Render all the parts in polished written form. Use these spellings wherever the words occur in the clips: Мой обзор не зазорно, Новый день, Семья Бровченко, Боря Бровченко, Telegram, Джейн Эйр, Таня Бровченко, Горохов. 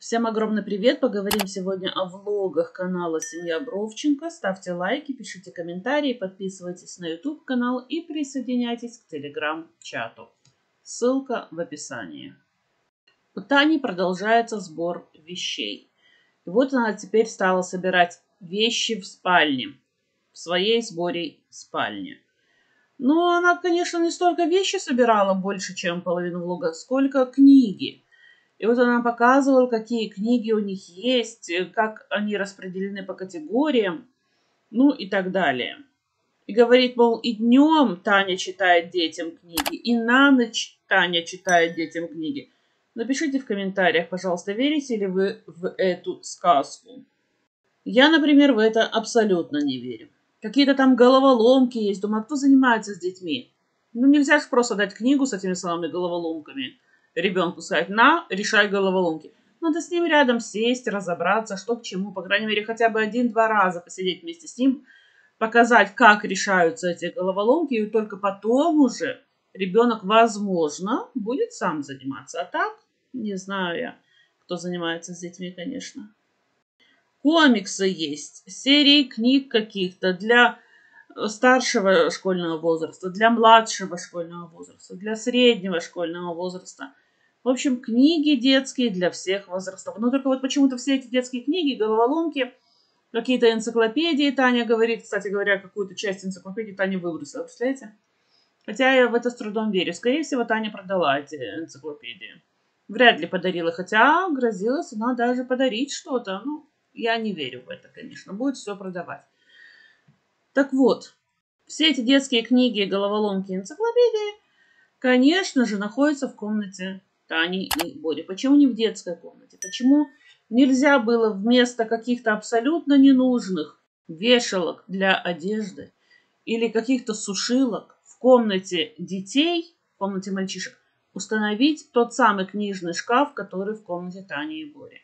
Всем огромный привет! Поговорим сегодня о влогах канала «Семья Бровченко». Ставьте лайки, пишите комментарии, подписывайтесь на YouTube канал и присоединяйтесь к Telegram-чату. Ссылка в описании. У Тани продолжается сбор вещей. И вот она теперь стала собирать вещи в спальне, в своей с Борей спальне. Но она, конечно, не столько вещи собирала, больше, чем половину влога, сколько книги. И вот она показывала, какие книги у них есть, как они распределены по категориям, ну и так далее. И говорит, мол, и днем Таня читает детям книги, и на ночь Таня читает детям книги. Напишите в комментариях, пожалуйста, верите ли вы в эту сказку. Я, например, в это абсолютно не верю. Какие-то там головоломки есть, думаю, а кто занимается с детьми? Ну нельзя же просто дать книгу с этими самыми головоломками. Ребенку сказать, на, решай головоломки. Надо с ним рядом сесть, разобраться, что к чему. По крайней мере, хотя бы один-два раза посидеть вместе с ним, показать, как решаются эти головоломки. И только потом уже ребенок, возможно, будет сам заниматься. А так, не знаю я, кто занимается с детьми, конечно. Комиксы есть, серии книг каких-то для старшего школьного возраста, для младшего школьного возраста, для среднего школьного возраста. В общем, книги детские для всех возрастов. Но только вот почему-то все эти детские книги, головоломки, какие-то энциклопедии Таня говорит. Кстати говоря, какую-то часть энциклопедии Таня выбросила, представляете? Хотя я в это с трудом верю. Скорее всего, Таня продала эти энциклопедии. Вряд ли подарила, хотя грозилась она даже подарить что-то. Ну, я не верю в это, конечно. Будет все продавать. Так вот, все эти детские книги, головоломки, энциклопедии, конечно же, находятся в комнате Тани и Бори. Почему не в детской комнате? Почему нельзя было вместо каких-то абсолютно ненужных вешалок для одежды или каких-то сушилок в комнате детей, в комнате мальчишек, установить тот самый книжный шкаф, который в комнате Тани и Бори?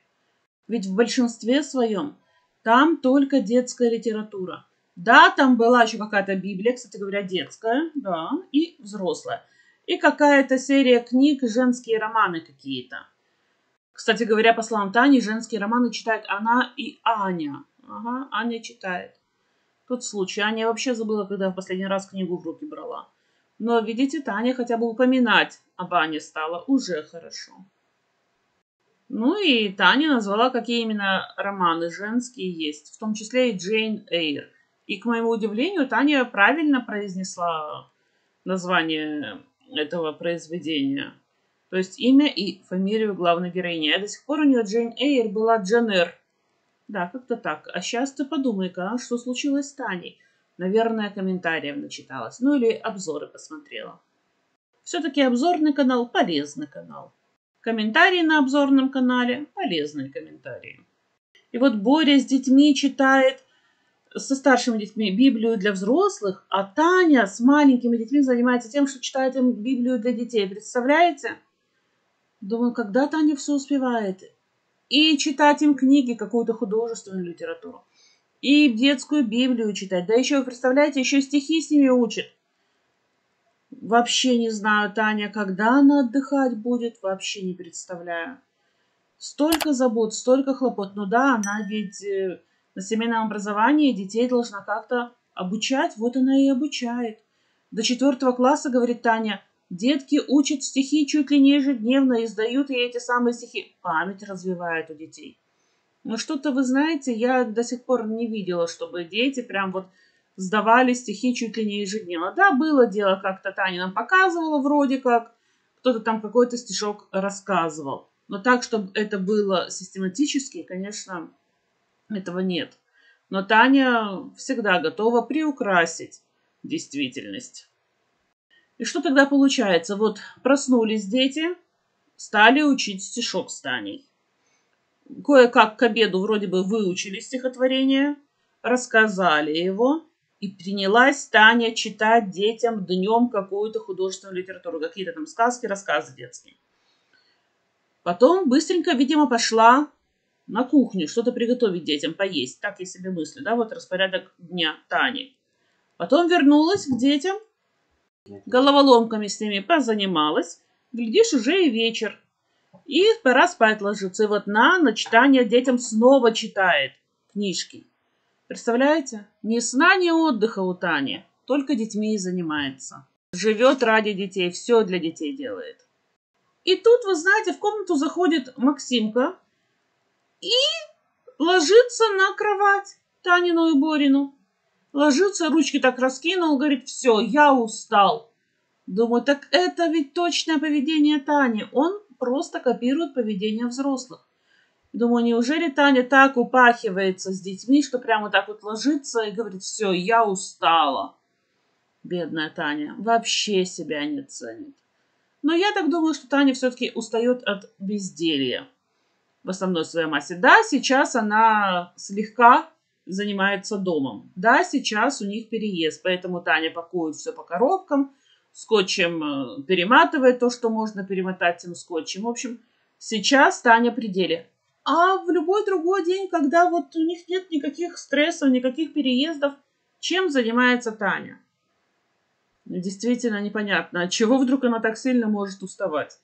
Ведь в большинстве своем там только детская литература. Да, там была еще какая-то Библия, кстати говоря, детская, да, и взрослая. И какая-то серия книг, женские романы какие-то. Кстати говоря, по словам Тани, женские романы читают она и Аня. Ага, Аня читает. Тот случай. Аня вообще забыла, когда в последний раз книгу в руки брала. Но, видите, Таня хотя бы упоминать об Ане стала уже хорошо. Ну и Таня назвала, какие именно романы женские есть, в том числе и Джейн Эйр. И, к моему удивлению, Таня правильно произнесла название этого произведения. То есть имя и фамилию главной героини. А до сих пор у нее Джейн Эйр была Дженнер. Да, как-то так. А сейчас ты подумай-ка, что случилось с Таней. Наверное, комментариев начиталась. Ну или обзоры посмотрела. Все-таки обзорный канал – полезный канал. Комментарии на обзорном канале – полезные комментарии. И вот Боря с детьми читает со старшими детьми Библию для взрослых, а Таня с маленькими детьми занимается тем, что читает им Библию для детей. Представляете? Думаю, когда Таня все успевает? И читать им книги, какую-то художественную литературу, и детскую Библию читать. Да еще, представляете, еще стихи с ними учат. Вообще не знаю, Таня, когда она отдыхать будет, вообще не представляю. Столько забот, столько хлопот. Ну да, она ведь на семейном образовании детей должна как-то обучать. Вот она и обучает. До 4 класса, говорит Таня, детки учат стихи чуть ли не ежедневно и сдают ей эти самые стихи. Память развивает у детей. Но что-то, вы знаете, я до сих пор не видела, чтобы дети прям вот сдавали стихи чуть ли не ежедневно. Да, было дело, как-то Таня нам показывала вроде как. Кто-то там какой-то стишок рассказывал. Но так, чтобы это было систематически, конечно, этого нет. Но Таня всегда готова приукрасить действительность. И что тогда получается? Вот проснулись дети, стали учить стишок с Таней. Кое-как к обеду вроде бы выучили стихотворение, рассказали его. И принялась Таня читать детям днем какую-то художественную литературу, какие-то там сказки, рассказы детские. Потом быстренько, видимо, пошла на кухню, что-то приготовить детям, поесть. Так я себе мыслю, да, вот распорядок дня Тани. Потом вернулась к детям, головоломками с ними позанималась. Глядишь, уже и вечер. И пора спать ложиться. И вот на ночь Таня детям снова читает книжки. Представляете? Ни сна, ни отдыха у Тани. Только детьми и занимается. Живет ради детей, все для детей делает. И тут, вы знаете, в комнату заходит Максимка и ложится на кровать Танину и Борину. Ложится, ручки так раскинул, говорит, все, я устал. Думаю, так это ведь точное поведение Тани. Он просто копирует поведение взрослых. Думаю, неужели Таня так упахивается с детьми, что прямо так вот ложится и говорит, все, я устала. Бедная Таня вообще себя не ценит. Но я так думаю, что Таня все-таки устает от безделья. В основной своей массе. Да, сейчас она слегка занимается домом. Да, сейчас у них переезд. Поэтому Таня пакует все по коробкам. Скотчем перематывает то, что можно перемотать этим скотчем. В общем, сейчас Таня при деле. А в любой другой день, когда вот у них нет никаких стрессов, никаких переездов, чем занимается Таня? Действительно непонятно, от чего вдруг она так сильно может уставать.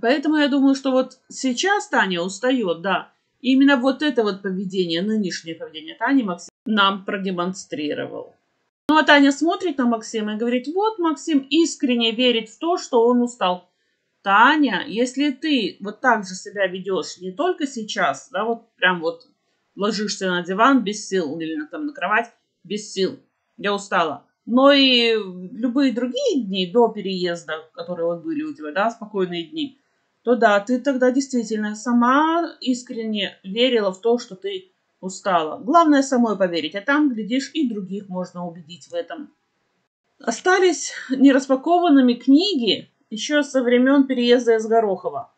Поэтому я думаю, что вот сейчас Таня устает, да. И именно вот это вот поведение, нынешнее поведение Тани Максим нам продемонстрировал. Ну а Таня смотрит на Максима и говорит, вот Максим искренне верит в то, что он устал. Таня, если ты вот так же себя ведешь не только сейчас, да, вот прям вот ложишься на диван без сил или там на кровать без сил, я устала. Но и любые другие дни до переезда, которые вот были у тебя, да, спокойные дни, то да, ты тогда действительно сама искренне верила в то, что ты устала. Главное самой поверить, а там, глядишь, и других можно убедить в этом. Остались нераспакованными книги еще со времен переезда из Горохова.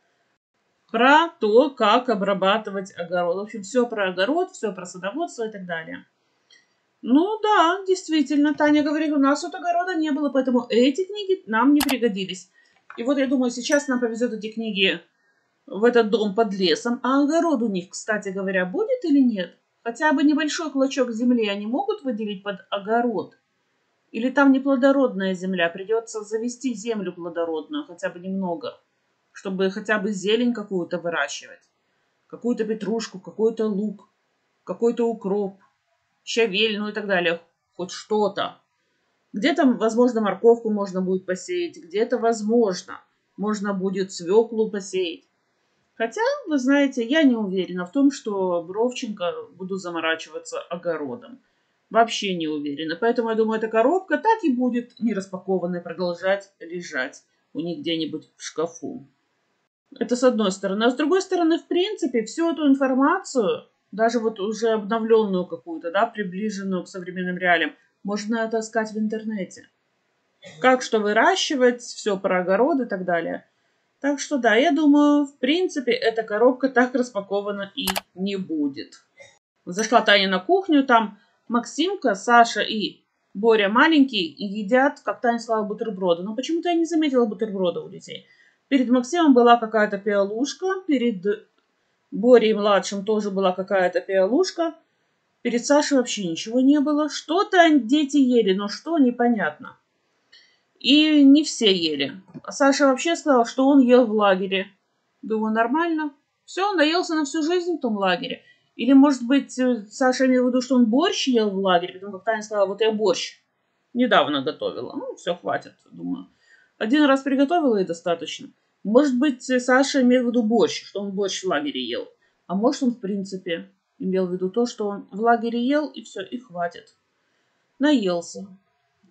Про то, как обрабатывать огород. В общем, все про огород, все про садоводство и так далее. Ну да, действительно, Таня говорит, у нас вот огорода не было, поэтому эти книги нам не пригодились. И вот я думаю, сейчас нам повезет эти книги в этот дом под лесом. А огород у них, кстати говоря, будет или нет? Хотя бы небольшой клочок земли они могут выделить под огород? Или там неплодородная земля, придется завести землю плодородную, хотя бы немного, чтобы хотя бы зелень какую-то выращивать. Какую-то петрушку, какой-то лук, какой-то укроп, щавель, ну и так далее, хоть что-то. Где-то, возможно, морковку можно будет посеять, где-то, возможно, можно будет свеклу посеять. Хотя, вы знаете, я не уверена в том, что Бровченко буду заморачиваться огородом. Вообще не уверена. Поэтому, я думаю, эта коробка так и будет нераспакованной продолжать лежать у них где-нибудь в шкафу. Это с одной стороны. А с другой стороны, в принципе, всю эту информацию, даже вот уже обновленную какую-то, да, приближенную к современным реалиям, можно отыскать в интернете. Как что выращивать, все про огород и так далее. Так что да, я думаю, в принципе, эта коробка так распакована и не будет. Зашла Таня на кухню, там Максимка, Саша и Боря маленький едят, как Таня сказала, бутерброды. Но почему-то я не заметила бутерброда у детей. Перед Максимом была какая-то пиалушка, перед Борей младшим тоже была какая-то пиалушка. Перед Сашей вообще ничего не было. Что-то дети ели, но что, непонятно. И не все ели. А Саша вообще сказал, что он ел в лагере. Думаю, нормально. Все, он наелся на всю жизнь в том лагере. Или, может быть, Саша имел в виду, что он борщ ел в лагере, потому как Таня сказала, вот я борщ недавно готовила. Ну, все, хватит, думаю. Один раз приготовила и достаточно. Может быть, Саша имел в виду борщ, что он борщ в лагере ел. А может, он, в принципе, имел в виду то, что он в лагере ел, и все, и хватит. Наелся.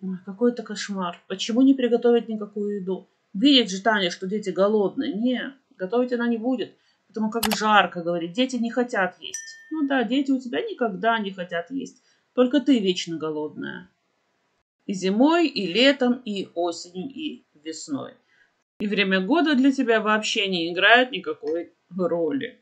Ой, какой это кошмар. Почему не приготовить никакую еду? Видит же Таня, что дети голодные. Не, готовить она не будет. Потому как жарко, говорит, дети не хотят есть. Ну да, дети у тебя никогда не хотят есть. Только ты вечно голодная. И зимой, и летом, и осенью, и весной. И время года для тебя вообще не играет никакой роли.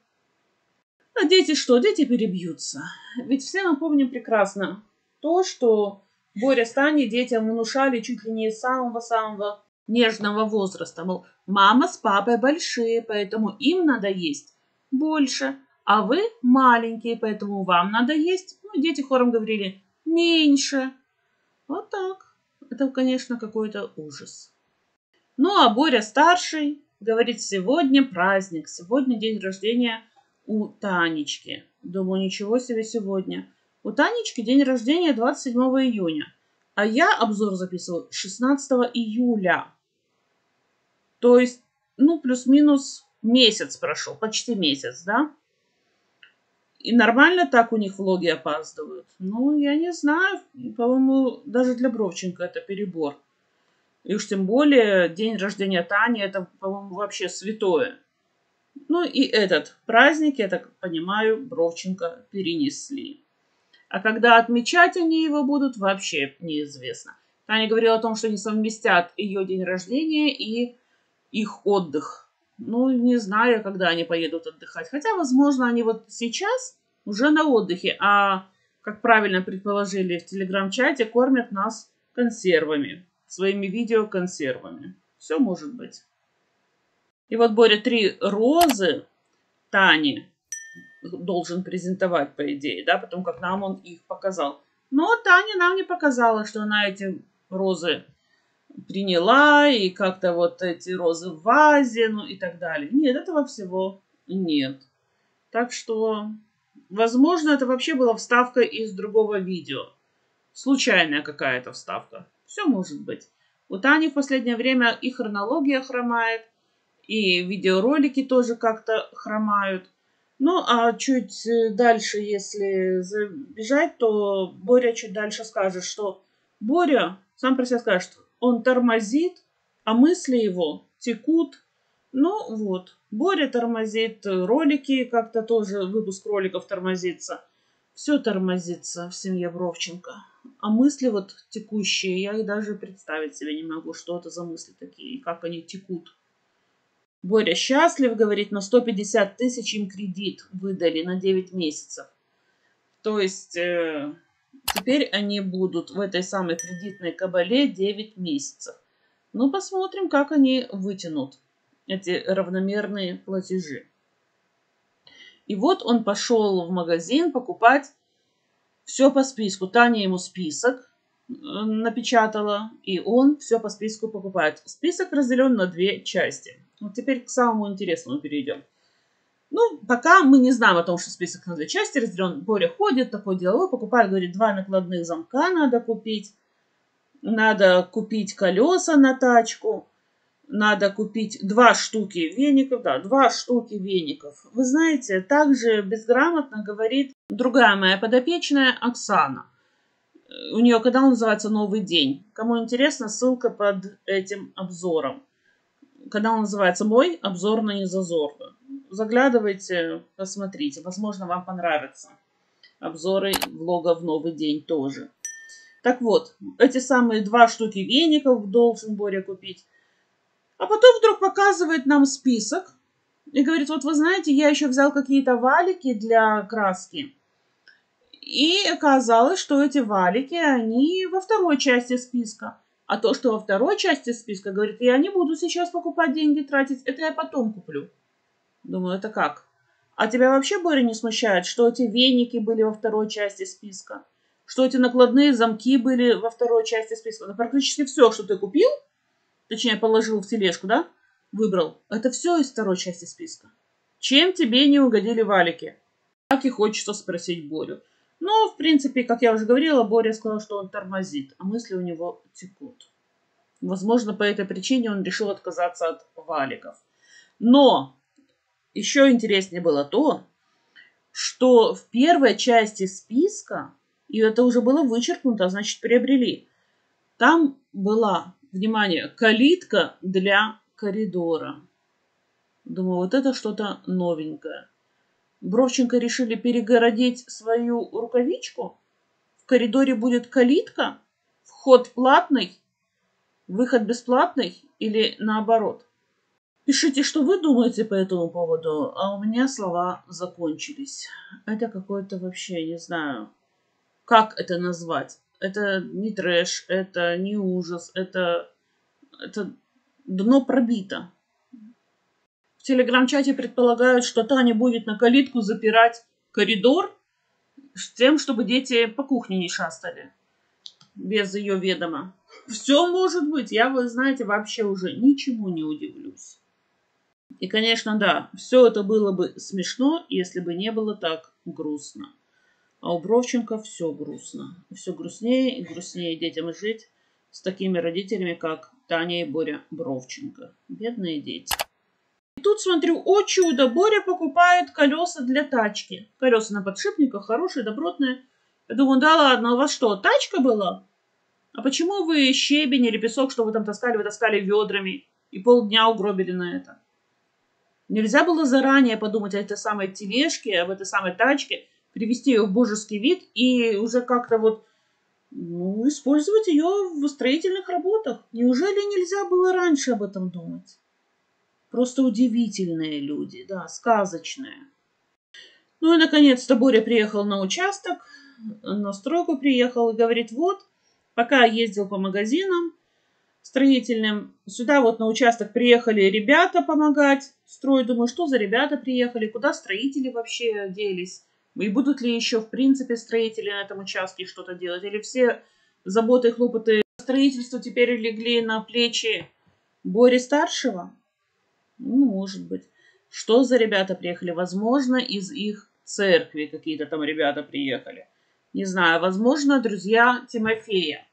А дети что? Дети перебьются. Ведь все мы помним прекрасно то, что Боря с Таней детям внушали чуть ли не с самого-самого нежного возраста. Мол, мама с папой большие, поэтому им надо есть больше, а вы маленькие, поэтому вам надо есть. Ну, дети хором говорили, меньше. Вот так. Это, конечно, какой-то ужас. Ну, а Боря старший, Говорит, сегодня праздник, сегодня день рождения у Танечки. Думаю, ничего себе сегодня. У Танечки день рождения 27 июня, а я обзор записывал 16 июля. То есть, плюс-минус месяц прошел, почти месяц, да? И нормально так у них влоги опаздывают? Я не знаю, по-моему, даже для Бровченко это перебор. И уж тем более день рождения Тани, это, по-моему, вообще святое. И этот праздник, я так понимаю, Бровченко перенесли. А когда отмечать они его будут, вообще неизвестно. Таня говорила о том, что они совместят ее день рождения и их отдых. Не знаю, когда они поедут отдыхать. Хотя, возможно, они вот сейчас уже на отдыхе. А, как правильно предположили в телеграм-чате, кормят нас консервами. Своими видеоконсервами. Все может быть. И вот Боря 3 розы Тане должен презентовать, по идее, да, потому как нам он их показал. Но Таня нам не показала, что она эти розы приняла, и как-то вот эти розы в вазе, и так далее. Нет, этого всего нет. Так что, возможно, это вообще была вставка из другого видео. Случайная какая-то вставка. Все может быть. У Тани в последнее время и хронология хромает, и видеоролики тоже как-то хромают. А чуть дальше, если забежать, то Боря чуть дальше скажет, что Боря сам про себя скажет, он тормозит, а мысли его текут. Боря тормозит, ролики как-то тоже, выпуск роликов тормозится. Все тормозится в семье Бровченко. А мысли вот текущие, я и даже представить себе не могу, что это за мысли такие, и как они текут. Боря счастлив, говорит, но 150 тысяч им кредит выдали на 9 месяцев. То есть теперь они будут в этой самой кредитной кабале 9 месяцев. Посмотрим, как они вытянут эти равномерные платежи. И вот он пошел в магазин покупать все по списку. Таня ему список напечатала, и он все по списку покупает. Список разделен на 2 части. Теперь к самому интересному перейдем. Пока мы не знаем о том, что список на 2 части разделен. Боря ходит, такой деловой, покупает, говорит, 2 накладных замка надо купить. Надо купить колеса на тачку. Надо купить 2 штуки веников. Да, 2 штуки веников. Вы знаете, также безграмотно говорит другая моя подопечная Оксана. У нее канал называется «Новый день». Кому интересно, ссылка под этим обзором. Канал называется «Мой обзор не зазорно». Заглядывайте, посмотрите. Возможно, вам понравятся обзоры влога в «Новый день» тоже. Так вот, эти самые 2 штуки веников должен Боря купить. А потом вдруг показывает нам список и говорит, вот вы знаете, я еще взял какие-то валики для краски. И оказалось, что эти валики, они во 2 части списка. А то, что во 2 части списка, говорит, я не буду сейчас покупать деньги, тратить, это я потом куплю. Думаю, это как? А тебя вообще, Боря, не смущает, что эти веники были во 2 части списка? Что эти накладные замки были во 2 части списка? Практически все, что ты купил, точнее, положил в тележку, да? Выбрал. Это все из 2 части списка. Чем тебе не угодили валики? Так и хочется спросить Борю. В принципе, как я уже говорила, Боря сказал, что он тормозит, а мысли у него текут. Возможно, по этой причине он решил отказаться от валиков. Но еще интереснее было то, что в 1 части списка, и это уже было вычеркнуто, значит, приобрели, там была... Внимание, калитка для коридора. Думаю, вот это что-то новенькое. Бровченко решили перегородить свою рукавичку. В коридоре будет калитка, вход платный, выход бесплатный или наоборот. Пишите, что вы думаете по этому поводу, а у меня слова закончились. Это какое-то вообще, не знаю, как это назвать. Это не трэш, это не ужас, это дно пробито. В телеграм-чате предполагают, что Таня будет на калитку запирать коридор с тем, чтобы дети по кухне не шастали без ее ведома. Все может быть, я, вы знаете, вообще уже ничему не удивлюсь. И, конечно, да, все это было бы смешно, если бы не было так грустно. А у Бровченко все грустно. Все грустнее и грустнее детям жить с такими родителями, как Таня и Боря Бровченко. Бедные дети. И тут, смотрю, о чудо, Боря покупает колеса для тачки. Колеса на подшипниках, хорошие, добротные. Я думаю, да ладно, у вас что, тачка была? А почему вы щебень или песок, что вы там таскали, вытаскали ведрами и полдня угробили на это? Нельзя было заранее подумать о этой самой тележке, об этой самой тачке, привести ее в божеский вид и уже как-то вот, ну, использовать ее в строительных работах. Неужели нельзя было раньше об этом думать? Просто удивительные люди, да, сказочные. Ну и, наконец-то, Боря приехал на участок, на стройку приехал и говорит, вот, пока ездил по магазинам строительным, сюда вот на участок приехали ребята помогать строить. Думаю, что за ребята приехали, куда строители вообще делись? И будут ли еще, в принципе, строители на этом участке что-то делать? Или все заботы и хлопоты строительства теперь легли на плечи Бори-старшего? Ну, может быть. Что за ребята приехали? Возможно, из их церкви какие-то там ребята приехали. Не знаю, возможно, друзья Тимофея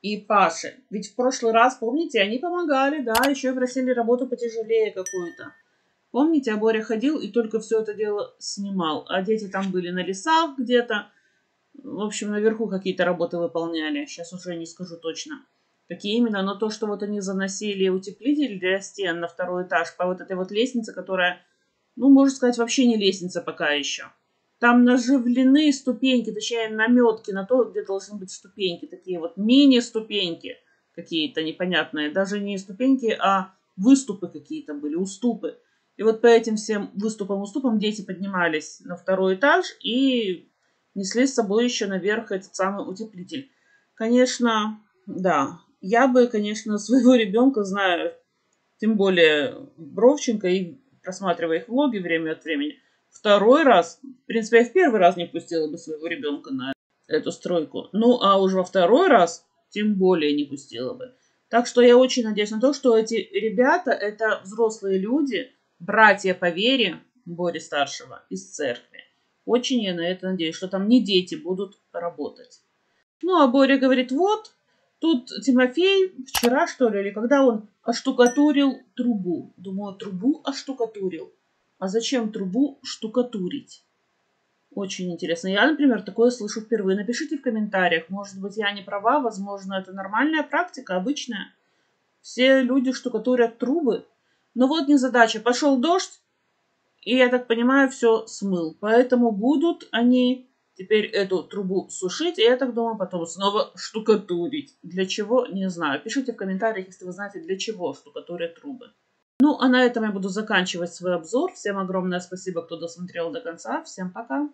и Паши. Ведь в прошлый раз, помните, они помогали, да, еще и просили работу потяжелее какую-то. Помните, а Боря ходил и только все это дело снимал. А дети там были на лесах где-то. В общем, наверху какие-то работы выполняли. Сейчас уже не скажу точно, какие именно. Но то, что вот они заносили утеплитель для стен на второй этаж по вот этой вот лестнице, которая, ну, можно сказать, вообще не лестница пока еще. Там наживлены ступеньки, точнее, наметки на то, где должны быть ступеньки. Такие вот мини-ступеньки какие-то непонятные. Даже не ступеньки, а выступы какие-то были, уступы. И вот по этим всем выступам-уступам дети поднимались на второй этаж и несли с собой еще наверх этот самый утеплитель. Конечно, да, я бы, конечно, своего ребенка, знаю, тем более Бровченко, и просматривая их влоги время от времени, второй раз, в принципе, я в первый раз не пустила бы своего ребенка на эту стройку. Ну, а уже во второй раз тем более не пустила бы. Так что я очень надеюсь на то, что эти ребята, это взрослые люди, братья по вере Бори-старшего из церкви. Очень я на это надеюсь, что там не дети будут работать. Ну, а Боря говорит, вот, тут Тимофей вчера, что ли, или когда он оштукатурил трубу. Думаю, трубу оштукатурил. А зачем трубу штукатурить? Очень интересно. Я, например, такое слышу впервые. Напишите в комментариях. Может быть, я не права, возможно, это нормальная практика, обычная. Все люди штукатурят трубы. Но вот незадача. Пошел дождь, и, я так понимаю, все смыл. Поэтому будут они теперь эту трубу сушить, и, я так думаю, потом снова штукатурить. Для чего? Не знаю. Пишите в комментариях, если вы знаете, для чего штукатурят трубы. Ну, а на этом я буду заканчивать свой обзор. Всем огромное спасибо, кто досмотрел до конца. Всем пока!